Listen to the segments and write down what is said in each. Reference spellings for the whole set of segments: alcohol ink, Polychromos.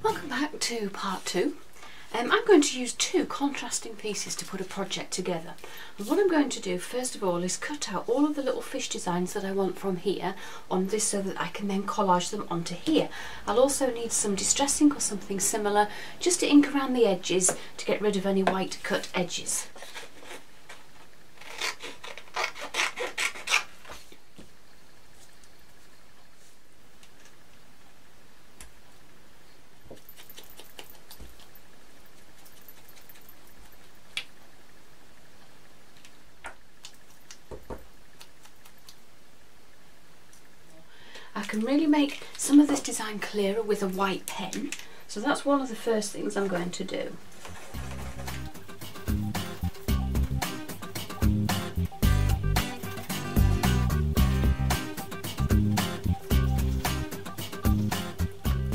Welcome back to part two. I'm going to use two contrasting pieces to put a project together. And what I'm going to do first of all is cut out all of the little fish designs that I want from here on this so that I can then collage them onto here. I'll also need some distress ink or something similar just to ink around the edges to get rid of any white cut edges. Can really make some of this design clearer with a white pen. So that's one of the first things I'm going to do.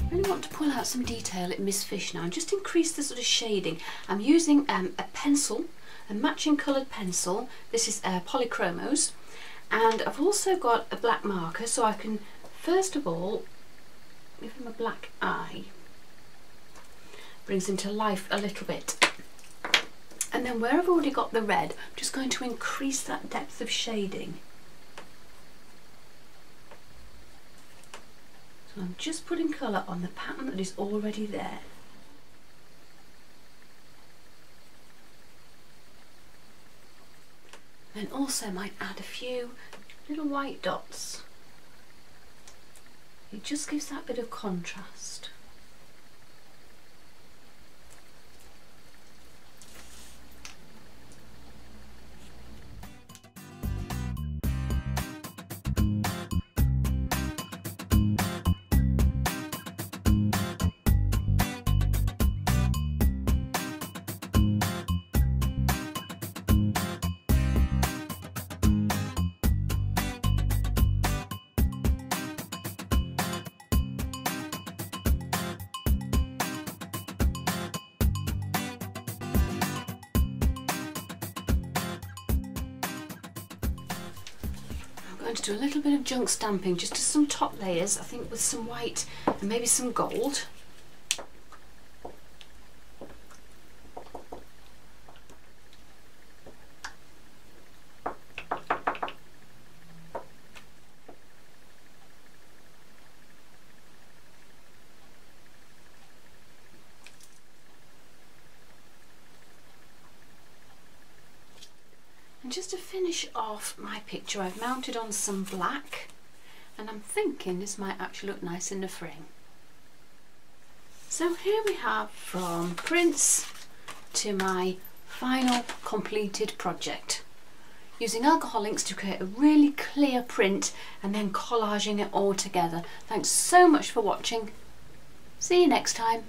I really want to pull out some detail in Miss Fish now and just increase the sort of shading. I'm using a pencil, a matching coloured pencil. This is Polychromos, and I've also got a black marker so I can first of all, give him a black eye, brings him to life a little bit. And then where I've already got the red, I'm just going to increase that depth of shading. So I'm just putting colour on the pattern that is already there. And also might add a few little white dots. It just gives that bit of contrast. To do a little bit of junk stamping just to some top layers, I think, with some white and maybe some gold. Just to finish off my picture, I've mounted on some black, and I'm thinking this might actually look nice in the frame. So here we have from prints to my final completed project. Using alcohol inks to create a really clear print and then collaging it all together. Thanks so much for watching. See you next time.